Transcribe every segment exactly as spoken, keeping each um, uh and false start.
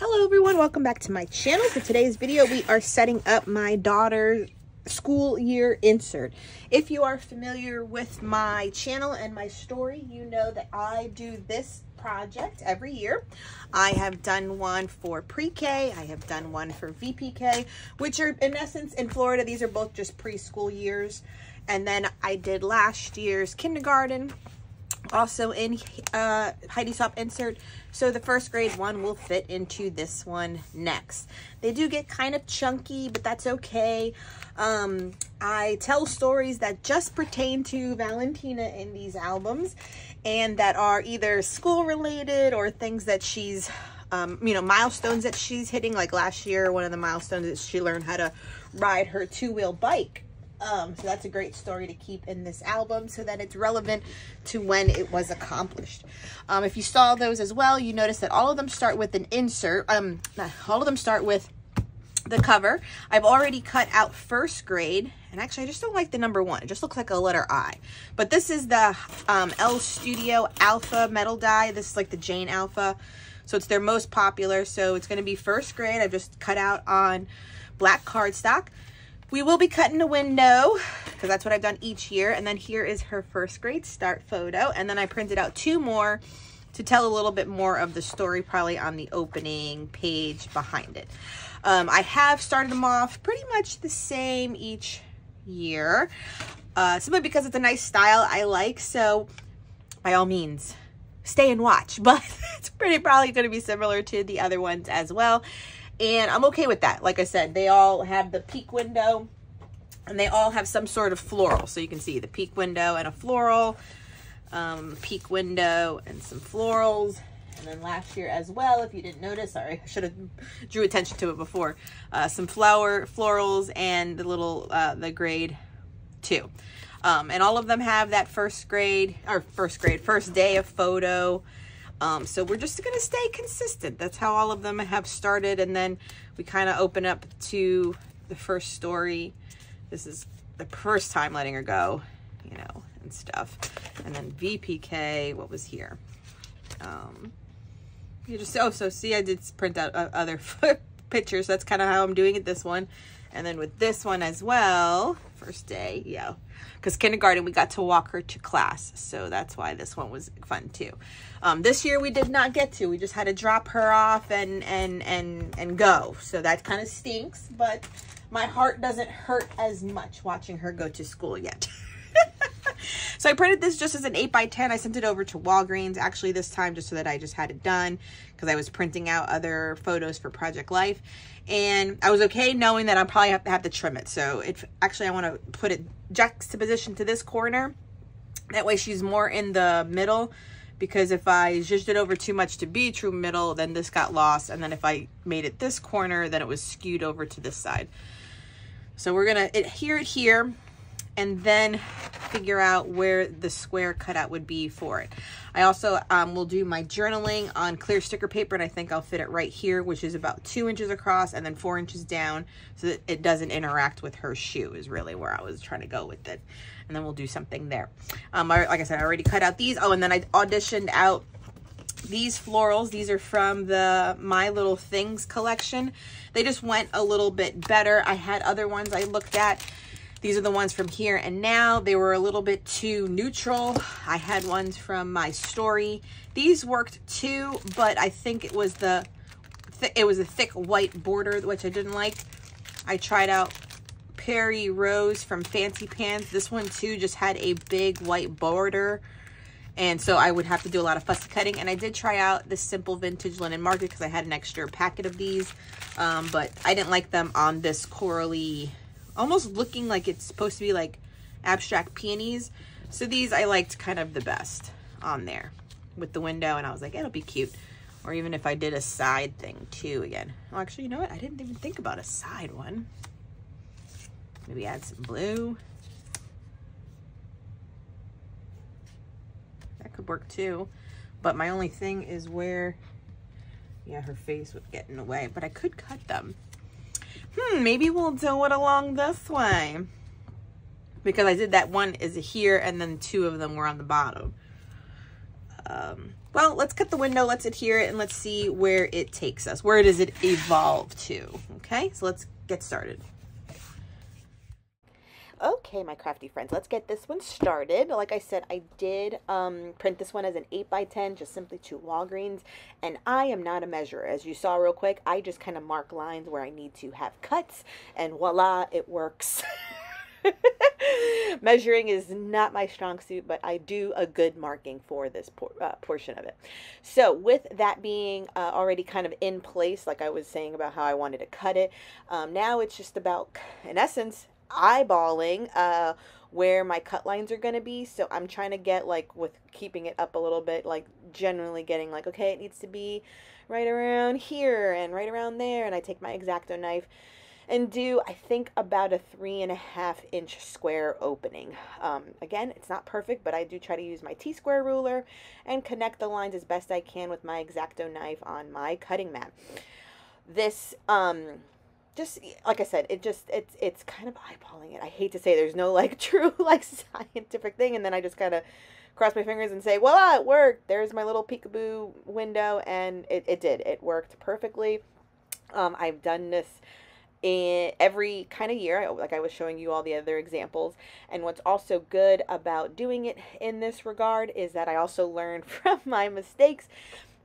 Hello everyone, welcome back to my channel. For today's video, we are setting up my daughter's school year insert. If you are familiar with my channel and my story, you know that I do this project every year. I have done one for pre-K, I have done one for V P K, which are in essence in Florida, these are both just preschool years. And then I did last year's kindergarten, also in uh, Heidi Swapp insert. So the first grade one will fit into this one next. They do get kind of chunky, but that's okay. Um, I tell stories that just pertain to Valentina in these albums and that are either school related or things that she's, um, you know, milestones that she's hitting. Like last year, one of the milestones is she learned how to ride her two-wheel bike. Um, so that's a great story to keep in this album so that it's relevant to when it was accomplished. Um, if you saw those as well, you notice that all of them start with an insert. Um, not, all of them start with the cover. I've already cut out first grade. And actually, I just don't like the number one. It just looks like a letter I. But this is the um, L Studio Alpha metal die. This is like the Jane Alpha. So it's their most popular. So it's going to be first grade. I've just cut out on black cardstock. We will be cutting a window because that's what I've done each year. And then here is her first grade start photo. And then I printed out two more to tell a little bit more of the story, probably on the opening page behind it. Um, I have started them off pretty much the same each year, uh, simply because it's a nice style I like. So by all means, stay and watch, but it's pretty probably going to be similar to the other ones as well. And I'm okay with that. Like I said, they all have the peek window and they all have some sort of floral. So you can see the peek window and a floral, um, peek window and some florals. And then last year as well, if you didn't notice, sorry, I should have drew attention to it before, uh, some flower florals and the little, uh, the grade two. Um, and all of them have that first grade or first grade, first day of photo. Um, so we're just going to stay consistent. That's how all of them have started. And then we kind of open up to the first story. This is the first time letting her go, you know, and stuff. And then V P K, what was here? Um, you just, oh, so see, I did print out uh, other pictures. That's kind of how I'm doing it, this one. And then with this one as well, first day, yeah. Because kindergarten, we got to walk her to class. So that's why this one was fun too. Um, this year we did not get to. We just had to drop her off and, and, and, and go. So that kind of stinks, but my heart doesn't hurt as much watching her go to school yet. So I printed this just as an eight by ten. I sent it over to Walgreens actually this time just so that I just had it done because I was printing out other photos for Project Life. And I was okay knowing that I'll probably have to have to trim it. So it actually, I want to put it juxtaposition to this corner. That way she's more in the middle because if I zhuzhed it over too much to be true middle, then this got lost. And then if I made it this corner, then it was skewed over to this side. So we're going to adhere it here and then figure out where the square cutout would be for it. I also um, will do my journaling on clear sticker paper, and I think I'll fit it right here, which is about two inches across and then four inches down so that it doesn't interact with her shoe is really where I was trying to go with it. And then we'll do something there. Um, I, like I said, I already cut out these. Oh, and then I auditioned out these florals. These are from the My Little Things collection. They just went a little bit better. I had other ones I looked at. These are the ones from Here and Now. They were a little bit too neutral. I had ones from My Story. These worked too, but I think it was the th it was a thick white border, which I didn't like. I tried out Perry Rose from Fancy Pants. This one too just had a big white border. And so I would have to do a lot of fussy cutting. And I did try out the Simple Vintage Linen Market because I had an extra packet of these, um, but I didn't like them on this corally, almost looking like it's supposed to be like abstract peonies. So these I liked kind of the best on there with the window, and I was like, it'll be cute. Or even if I did a side thing too again. Well, actually, you know what? I didn't even think about a side one. Maybe add some blue. That could work too. But my only thing is where, yeah, her face would get in the way, but I could cut them. Hmm, maybe we'll do it along this way. Because I did that one is here and then two of them were on the bottom. um, well, let's cut the window, let's adhere it, and let's see where it takes us. Where does it evolve to? Okay, so let's get started. Okay, my crafty friends, let's get this one started. Like I said, I did um, print this one as an eight by ten, just simply to Walgreens, and I am not a measurer. As you saw real quick, I just kind of mark lines where I need to have cuts, and voila, it works. Measuring is not my strong suit, but I do a good marking for this por uh, portion of it. So with that being uh, already kind of in place, like I was saying about how I wanted to cut it, um, now it's just about, in essence, eyeballing uh, where my cut lines are going to be. So I'm trying to get, like, with keeping it up a little bit, like generally getting like, okay, it needs to be right around here and right around there. And I take my X-Acto knife and do, I think, about a three and a half inch square opening. Um, again, it's not perfect, but I do try to use my T-square ruler and connect the lines as best I can with my X-Acto knife on my cutting mat. This, um, just, like I said, it just, it's, it's kind of eyeballing it. I hate to say there's no, like, true, like, scientific thing, and then I just kind of cross my fingers and say, voila, it worked. There's my little peekaboo window, and it, it did. It worked perfectly. Um, I've done this in every kind of year, like I was showing you all the other examples. And what's also good about doing it in this regard is that I also learned from my mistakes,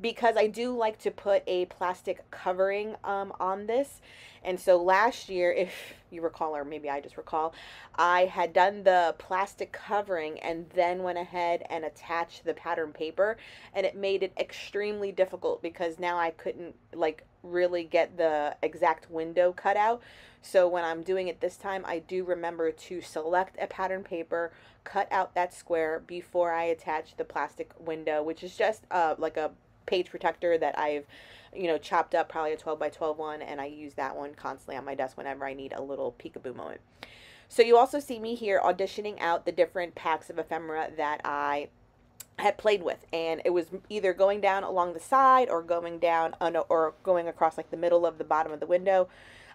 because I do like to put a plastic covering um, on this. And so last year, if you recall, or maybe I just recall, I had done the plastic covering and then went ahead and attached the pattern paper, and it made it extremely difficult because now I couldn't, like, really get the exact window cut out. So when I'm doing it this time, I do remember to select a pattern paper, cut out that square before I attach the plastic window, which is just uh, like a page protector that I've, you know, chopped up, probably a twelve by twelve one, and I use that one constantly on my desk whenever I need a little peekaboo moment. So you also see me here auditioning out the different packs of ephemera that I had played with, and it was either going down along the side or going down or going across, like, the middle of the bottom of the window.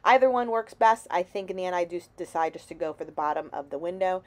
Either one works best. I think in the end I do decide just to go for the bottom of the window.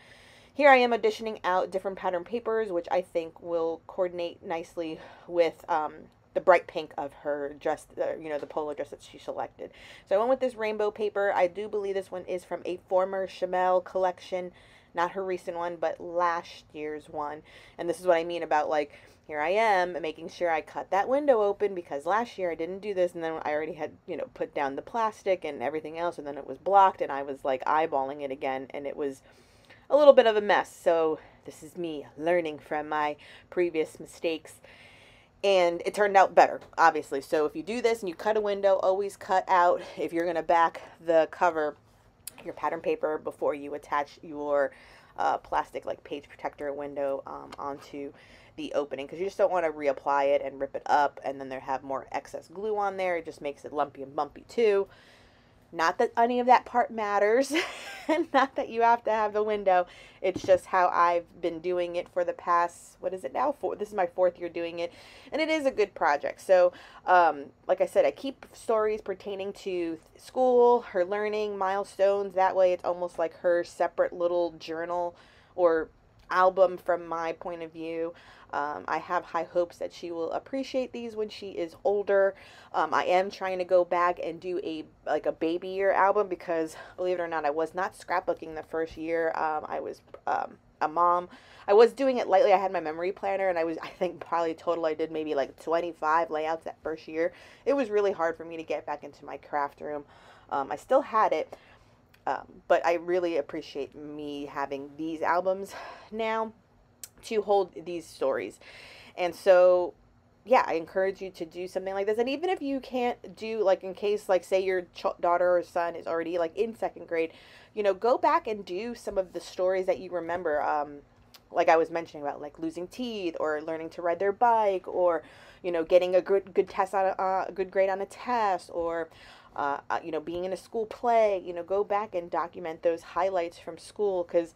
Here I am auditioning out different pattern papers, which I think will coordinate nicely with um, the bright pink of her dress, uh, you know, the polo dress that she selected. So I went with this rainbow paper. I do believe this one is from a former Chamel collection, not her recent one, but last year's one. And this is what I mean about, like, here I am making sure I cut that window open, because last year I didn't do this, and then I already had, you know, put down the plastic and everything else, and then it was blocked, and I was, like, eyeballing it again, and it was a little bit of a mess. So this is me learning from my previous mistakes, and it turned out better, obviously. So if you do this and you cut a window, always cut out, if you're going to back the cover, your pattern paper before you attach your uh, plastic, like, page protector window um, onto the opening, because you just don't want to reapply it and rip it up and then there have more excess glue on there. It just makes it lumpy and bumpy too. Not that any of that part matters, and not that you have to have the window. It's just how I've been doing it for the past, what is it now? Four, this is my fourth year doing it, and it is a good project. So, um, like I said, I keep stories pertaining to school, her learning, milestones. That way it's almost like her separate little journal or album from my point of view. Um, I have high hopes that she will appreciate these when she is older. Um, I am trying to go back and do a, like, a baby year album, because believe it or not, I was not scrapbooking the first year. Um, I was, um, a mom. I was doing it lightly. I had my memory planner, and I was, I think probably total, I did maybe like twenty-five layouts that first year. It was really hard for me to get back into my craft room. Um, I still had it. Um, but I really appreciate me having these albums now to hold these stories. And so, yeah, I encourage you to do something like this. And even if you can't do, like, in case, like, say your ch daughter or son is already, like, in second grade, you know, go back and do some of the stories that you remember. Um, like I was mentioning about, like, losing teeth or learning to ride their bike, or, you know, getting a good, good test on a, uh, a good grade on a test, or, Uh, you know, being in a school play. You know, go back and document those highlights from school, because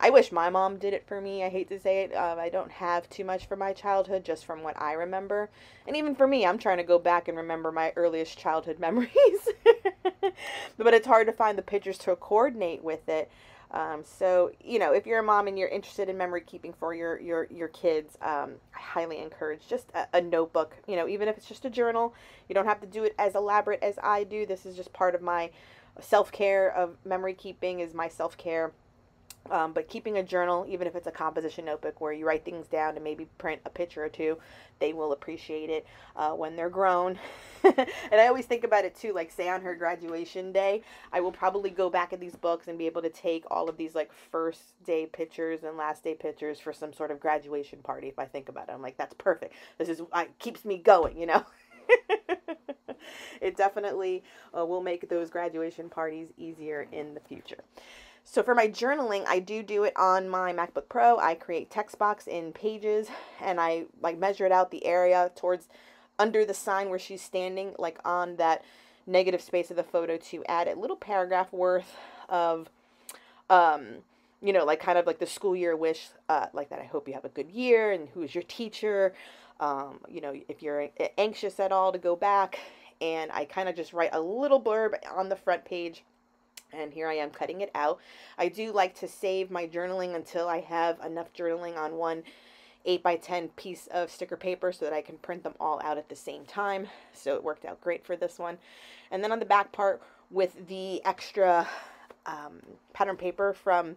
I wish my mom did it for me. I hate to say it. Um, I don't have too much from my childhood, just from what I remember. And even for me, I'm trying to go back and remember my earliest childhood memories. But it's hard to find the pictures to coordinate with it. Um, so, you know, if you're a mom and you're interested in memory keeping for your, your, your kids, um, I highly encourage just a, a notebook, you know, even if it's just a journal. You don't have to do it as elaborate as I do. This is just part of my self-care of memory keeping is my self-care. Um, but keeping a journal, even if it's a composition notebook where you write things down and maybe print a picture or two, they will appreciate it uh, when they're grown. And I always think about it too, like say on her graduation day, I will probably go back at these books and be able to take all of these like first day pictures and last day pictures for some sort of graduation party. If I think about it, I'm like, that's perfect. This is it keeps me going, you know. It definitely uh, will make those graduation parties easier in the future. So for my journaling, I do do it on my MacBook Pro. I create text box in Pages, and I like measure it out the area towards under the sign where she's standing, like on that negative space of the photo, to add a little paragraph worth of, um, you know, like kind of like the school year wish, uh, like that. I hope you have a good year, and who is your teacher? Um, you know, if you're anxious at all to go back, and I kind of just write a little blurb on the front page. And here I am cutting it out. I do like to save my journaling until I have enough journaling on one eight by ten piece of sticker paper so that I can print them all out at the same time. So it worked out great for this one. And then on the back part with the extra um, pattern paper from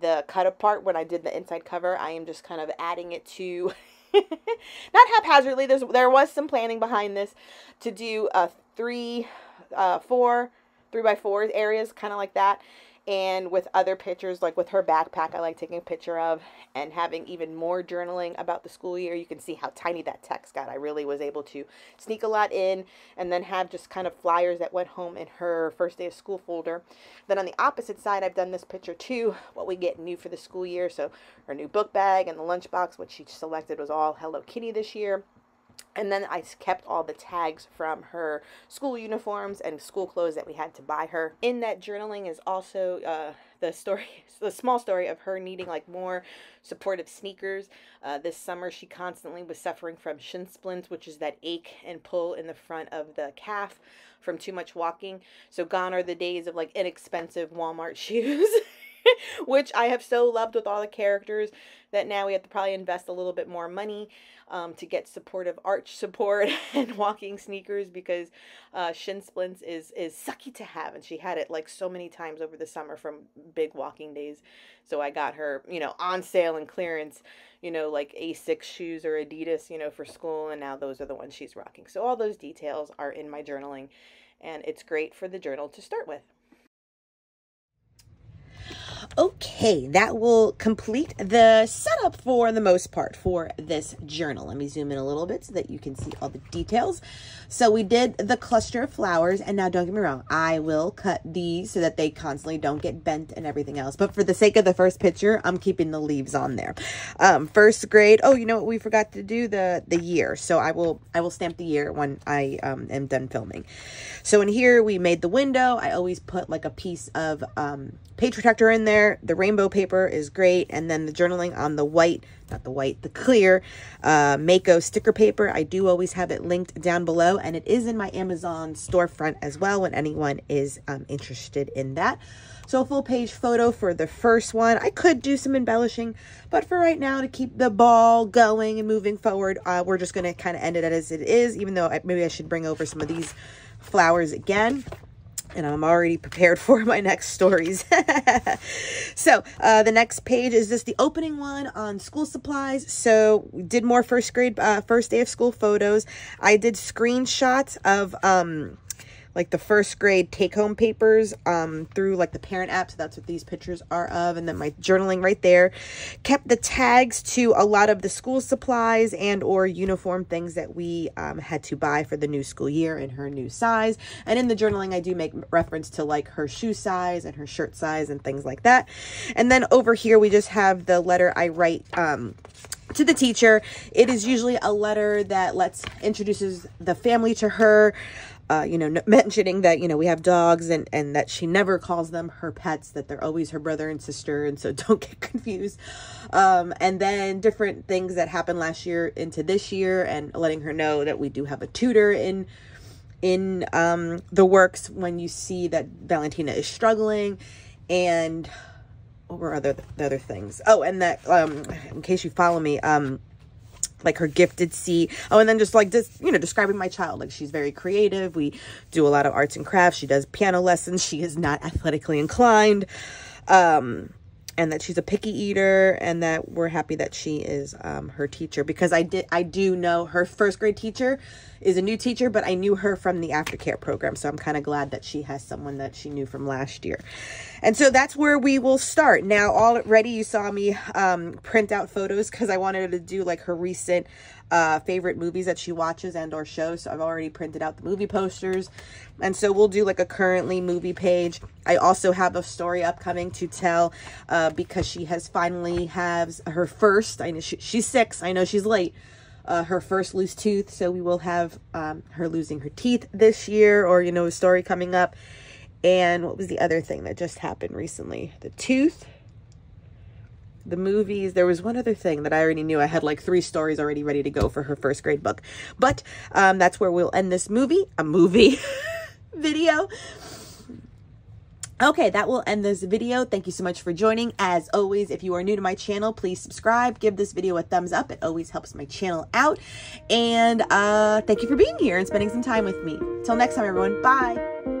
the cut apart when I did the inside cover, I am just kind of adding it to... Not haphazardly. There's, there was some planning behind this to do a three, uh, four... three by fours areas, kind of like that. And with other pictures, like with her backpack, I like taking a picture of and having even more journaling about the school year. You can see how tiny that text got. I really was able to sneak a lot in and then have just kind of flyers that went home in her first day of school folder. Then on the opposite side, I've done this picture too, what we get new for the school year. So her new book bag and the lunchbox, what she selected was all Hello Kitty this year. And then I kept all the tags from her school uniforms and school clothes that we had to buy her. In that journaling is also uh, the story, the small story of her needing like more supportive sneakers. Uh, this summer she constantly was suffering from shin splints, which is that ache and pull in the front of the calf from too much walking. So gone are the days of like inexpensive Walmart shoes. Which I have so loved with all the characters that now we have to probably invest a little bit more money um, to get supportive arch support and walking sneakers, because uh, shin splints is, is sucky to have. And she had it like so many times over the summer from big walking days. So I got her, you know, on sale and clearance, you know, like Asics shoes or Adidas, you know, for school. And now those are the ones she's rocking. So all those details are in my journaling, and it's great for the journal to start with. Okay, that will complete the setup for the most part for this journal. Let me zoom in a little bit so that you can see all the details. So we did the cluster of flowers, and now don't get me wrong, I will cut these so that they constantly don't get bent and everything else. But for the sake of the first picture, I'm keeping the leaves on there. Um, first grade. Oh, you know what? We forgot to do the the year. So I will I will stamp the year when I um, am done filming. So in here we made the window. I always put like a piece of um, page protector in there. The rainbow paper is great. And then the journaling on the white, not the white, the clear uh, Mako sticker paper. I do always have it linked down below, and it is in my Amazon storefront as well when anyone is um, interested in that. So a full page photo for the first one. I could do some embellishing, but for right now, to keep the ball going and moving forward, uh, we're just going to kind of end it as it is, even though I, maybe I should bring over some of these flowers again. And I'm already prepared for my next stories. So uh, the next page is just the opening one on school supplies. So we did more first grade, uh, first day of school photos. I did screenshots of um, like the first grade take home papers um, through like the parent app. So that's what these pictures are of. And then my journaling right there. Kept the tags to a lot of the school supplies and or uniform things that we um, had to buy for the new school year in her new size. And in the journaling, I do make reference to like her shoe size and her shirt size and things like that. And then over here, we just have the letter I write um, to the teacher. It is usually a letter that lets introduces the family to her. Uh, you know, mentioning that, you know, we have dogs and, and that she never calls them her pets, that they're always her brother and sister. And so don't get confused. Um, and then different things that happened last year into this year, and letting her know that we do have a tutor in in um, the works when you see that Valentina is struggling. And what were other the other things? Oh, and that um in case you follow me, um like her gifted seat. Oh, and then just like just you know describing my child, like she's very creative. We do a lot of arts and crafts. She does piano lessons. She is not athletically inclined, um and that she's a picky eater, and that we're happy that she is um her teacher, because I did I do know her first grade teacher is a new teacher, but I knew her from the aftercare program, so I'm kind of glad that she has someone that she knew from last year. And so that's where we will start. Now, already you saw me um, print out photos because I wanted to do like her recent uh, favorite movies that she watches and or shows. So I've already printed out the movie posters. And so we'll do like a currently movie page. I also have a story upcoming to tell uh, because she has finally has her first, I know she, she's six, I know she's late, Uh, her first loose tooth. So we will have um, her losing her teeth this year, or, you know, a story coming up. And what was the other thing that just happened recently? The tooth, the movies. There was one other thing that I already knew. I had like three stories already ready to go for her first grade book. But um, that's where we'll end this movie, a movie video. Okay, that will end this video. Thank you so much for joining. As always, if you are new to my channel, please subscribe. Give this video a thumbs up. It always helps my channel out. And uh, thank you for being here and spending some time with me. Till next time, everyone. Bye.